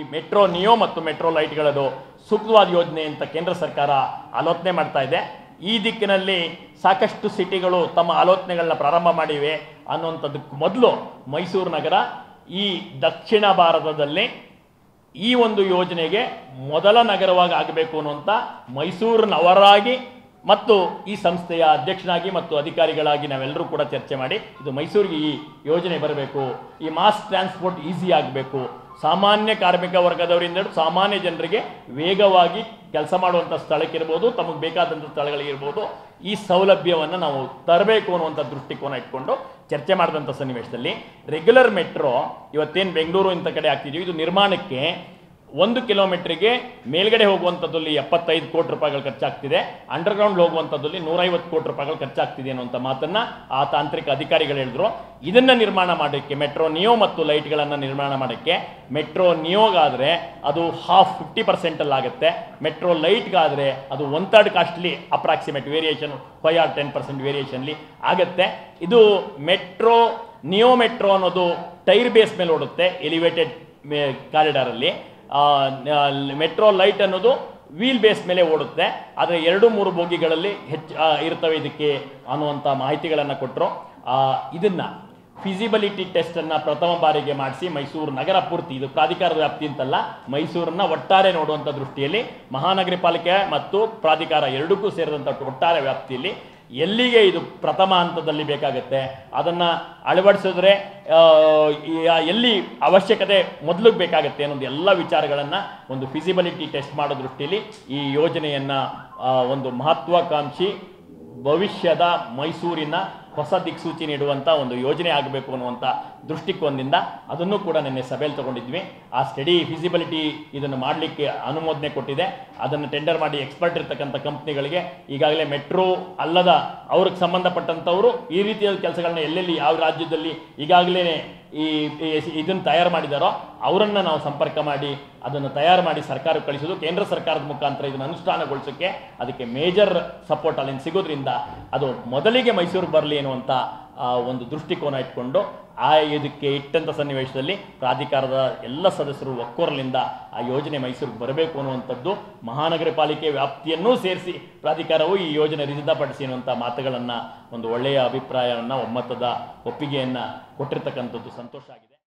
ಈ metro neo ಮತ್ತು metro ಲೈಟ್ಗಳದು ಸೂಕ್ತವಾದ ಯೋಜನೆ ಅಂತ ಕೇಂದ್ರ ಸರ್ಕಾರ ಆಲೋಚನೆ ಮಾಡ್ತಾ ಇದೆ। ಈ ದಿಕ್ಕಿನಲ್ಲಿ ಸಾಕಷ್ಟು ಸಿಟಿಗಳು ತಮ್ಮ ಆಲೋಚನೆಗಳನ್ನು ಪ್ರಾರಂಭ ಮಾಡಿವೆ ಅನ್ನುವಂತದಕ್ಕೆ ಮೊದಲು ಮೈಸೂರು ನಗರ ಈ ದಕ್ಷಿಣ ಭಾರತದಲ್ಲಿ ಈ ಒಂದು ಯೋಜನೆಗೆ ಮೊದಲ ನಗರವಾಗಿ ಆಗಬೇಕು ಅನ್ನುವಂತ ಮೈಸೂರು ನವರಾಗಿ ಮತ್ತು ಈ ಸಂಸ್ಥೆಯ ಅಧ್ಯಕ್ಷನಾಗಿ ಮತ್ತು ಅಧಿಕಾರಿಗಳಾಗಿ ನಾವೆಲ್ಲರೂ ಕೂಡ ಚರ್ಚೆ ಮಾಡಿ ಇದು ಮೈಸೂರಿಗೆ ಈ ಯೋಜನೆ ಬರಬೇಕು, ಈ ಮಾಸ್ ಟ್ರಾನ್ಸ್‌ಪೋರ್ಟ್ ಈಜಿ ಆಗಬೇಕು, ಸಾಮಾನ್ಯ ಕಾರ್ಮಿಕ ವರ್ಗದವರಿಂದ ಸಾಮಾನ್ಯ ಜನರಿಗೆ ವೇಗವಾಗಿ ಕೆಲಸ ಮಾಡುವಂತ ಸ್ಥಳಕ್ಕೆ ಇರಬಹುದು, ತಮಗೆ ಬೇಕಾದಂತ ಸ್ಥಳಗಳಿಗೆ ಇರಬಹುದು, ಈ ಸೌಲಭ್ಯವನ್ನು ನಾವು ತರಬೇಕು ಅನ್ನುವಂತ ದೃಷ್ಟಿಕೋನ ಇಟ್ಕೊಂಡು ಚರ್ಚೆ ಮಾಡಿದಂತ ಸನ್ನಿವೇಶದಲ್ಲಿ ರೆಗ್ಯುಲರ್ ಮೆಟ್ರೋ ಇವತ್ತೇನು ಬೆಂಗಳೂರು ಇಂತ ಕಡೆ ಆಗ್ತಿದೀವಿ, ಇದು ನಿರ್ಮಾಣಕ್ಕೆ 1 ಕಿಲೋಮೀಟರ್ಗೆ ಮೇಲ್ಗಡೆ ಹೋಗುವಂಥದ್ದಲ್ಲಿ 75 ಕೋಟಿ ರೂಪಾಯಿಗಳು ಖರ್ಚಾಗ್ತಿದೆ, ಅಂಡರ್ಗ್ರೌಂಡ್ ಹೋಗುವಂಥದ್ದಲ್ಲಿ 150 ಕೋಟಿ ರೂಪಾಯಿಗಳು ಖರ್ಚಾಗ್ತಿದೆ ಅನ್ನುವಂಥ ಮಾತನ್ನು ಆ ತಾಂತ್ರಿಕ ಅಧಿಕಾರಿಗಳು ಹೇಳಿದ್ರು। ಇದನ್ನು ನಿರ್ಮಾಣ ಮಾಡೋಕ್ಕೆ ಮೆಟ್ರೋ ನಿಯೋ ಮತ್ತು ಲೈಟ್ಗಳನ್ನು ನಿರ್ಮಾಣ ಮಾಡೋಕ್ಕೆ ಮೆಟ್ರೋ ನಿಯೋಗಾದರೆ ಅದು ಹಾಫ್ 50% ಆಗುತ್ತೆ, ಮೆಟ್ರೋ ಲೈಟ್ಗಾದರೆ ಅದು 1/3 ಕಾಸ್ಟ್ಲಿ ಅಪ್ರಾಕ್ಸಿಮೇಟ್ ವೇರಿಯೇಷನ್ 5 or 10% ವೇರಿಯೇಷನ್ಲಿ ಆಗುತ್ತೆ। ಇದು ಮೆಟ್ರೋ ನಿಯೋ ಮೆಟ್ರೋ ಅನ್ನೋದು ಟೈರ್ ಬೇಸ್ ಮೇಲೆ ಓಡುತ್ತೆ ಎಲಿವೇಟೆಡ್ ಕಾರಿಡಾರಲ್ಲಿ, ಮೆಟ್ರೋ ಲೈಟ್ ಅನ್ನೋದು ವೀಲ್ ಬೇಸ್ ಮೇಲೆ ಓಡುತ್ತೆ, ಆದರೆ 2-3 ಬೋಗಿಗಳಲ್ಲಿ ಹೆಚ್ಚು ಇರ್ತವೆ ಇದಕ್ಕೆ ಅನ್ನುವಂಥ ಮಾಹಿತಿಗಳನ್ನು ಕೊಟ್ಟರು। ಇದನ್ನು ಫಿಸಿಬಿಲಿಟಿ ಟೆಸ್ಟನ್ನು ಪ್ರಥಮ ಬಾರಿಗೆ ಮಾಡಿಸಿ ಮೈಸೂರು ನಗರ ಪೂರ್ತಿ, ಇದು ಪ್ರಾಧಿಕಾರದ ವ್ಯಾಪ್ತಿ ಅಂತಲ್ಲ, ಮೈಸೂರನ್ನ ಒಟ್ಟಾರೆ ನೋಡುವಂಥ ದೃಷ್ಟಿಯಲ್ಲಿ ಮಹಾನಗರ ಪಾಲಿಕೆ ಮತ್ತು ಪ್ರಾಧಿಕಾರ ಎರಡಕ್ಕೂ ಸೇರಿದಂಥ ಒಟ್ಟಾರೆ ವ್ಯಾಪ್ತಿಯಲ್ಲಿ ಎಲ್ಲಿಗೆ ಇದು ಪ್ರಥಮ ಹಂತದಲ್ಲಿ ಬೇಕಾಗುತ್ತೆ ಅದನ್ನು ಅಳವಡಿಸಿದ್ರೆ ಎಲ್ಲಿ ಅವಶ್ಯಕತೆ ಮೊದಲು ಬೇಕಾಗುತ್ತೆ ಅನ್ನೋದು ಎಲ್ಲ ವಿಚಾರಗಳನ್ನು ಒಂದು ಫಿಸಿಬಿಲಿಟಿ ಟೆಸ್ಟ್ ಮಾಡೋ ದೃಷ್ಟಿಯಲ್ಲಿ ಈ ಯೋಜನೆಯನ್ನು ಒಂದು ಮಹತ್ವಾಕಾಂಕ್ಷಿ ಭವಿಷ್ಯದ ಮೈಸೂರಿನ ಹೊಸ ದಿಕ್ಸೂಚಿ ನೀಡುವಂಥ ಒಂದು ಯೋಜನೆ ಆಗಬೇಕು ಅನ್ನುವಂಥ ದೃಷ್ಟಿಕೋನದಿಂದ ಅದನ್ನು ಕೂಡ ನಿನ್ನೆ ಸಭೆಯಲ್ಲಿ ತೊಗೊಂಡಿದ್ವಿ। ಆ ಸ್ಟಡಿ ಫಿಸಿಬಿಲಿಟಿ ಇದನ್ನು ಮಾಡಲಿಕ್ಕೆ ಅನುಮೋದನೆ ಕೊಟ್ಟಿದೆ, ಅದನ್ನು ಟೆಂಡರ್ ಮಾಡಿ ಎಕ್ಸ್ಪರ್ಟ್ ಇರ್ತಕ್ಕಂಥ ಕಂಪ್ನಿಗಳಿಗೆ ಈಗಾಗಲೇ ಮೆಟ್ರೋ ಅಲ್ಲದ ಅವ್ರಿಗೆ ಸಂಬಂಧಪಟ್ಟಂಥವರು ಈ ರೀತಿಯ ಕೆಲಸಗಳನ್ನ ಎಲ್ಲೆಲ್ಲಿ ಯಾವ ರಾಜ್ಯದಲ್ಲಿ ಈಗಾಗಲೇ ಈ ಇದನ್ನು ತಯಾರು ಮಾಡಿದಾರೋ ಅವರನ್ನು ನಾವು ಸಂಪರ್ಕ ಮಾಡಿ ಅದನ್ನು ತಯಾರು ಮಾಡಿ ಸರ್ಕಾರಕ್ಕೆ ಕಳಿಸೋದು, ಕೇಂದ್ರ ಸರ್ಕಾರದ ಮುಖಾಂತರ ಇದನ್ನು ಅನುಷ್ಠಾನಗೊಳಿಸೋಕ್ಕೆ ಅದಕ್ಕೆ ಮೇಜರ್ ಸಪೋರ್ಟ್ ಅಲ್ಲಿಂದ ಸಿಗೋದ್ರಿಂದ ಅದು ಮೊದಲಿಗೆ ಮೈಸೂರಿಗೆ ಬರಲಿ ಅನ್ನುವಂಥ ಒಂದು ದೃಷ್ಟಿಕೋನ ಇಟ್ಕೊಂಡು ಇದಕ್ಕೆ ಇಟ್ಟಂಥ ಸನ್ನಿವೇಶದಲ್ಲಿ ಪ್ರಾಧಿಕಾರದ ಎಲ್ಲ ಸದಸ್ಯರು ಒಕ್ಕೋರಲಿಂದ ಆ ಯೋಜನೆ ಮೈಸೂರಿಗೆ ಬರಬೇಕು ಅನ್ನುವಂಥದ್ದು, ಮಹಾನಗರ ಪಾಲಿಕೆ ವ್ಯಾಪ್ತಿಯನ್ನೂ ಸೇರಿಸಿ ಪ್ರಾಧಿಕಾರವು ಈ ಯೋಜನೆ ರಿಜಿತಪಡಿಸಿ ಅನ್ನುವಂಥ ಮಾತುಗಳನ್ನು ಒಂದು ಒಳ್ಳೆಯ ಅಭಿಪ್ರಾಯವನ್ನು ಒಮ್ಮತದ ಒಪ್ಪಿಗೆಯನ್ನು ಕೊಟ್ಟಿರ್ತಕ್ಕಂಥದ್ದು ಸಂತೋಷ ಆಗಿದೆ।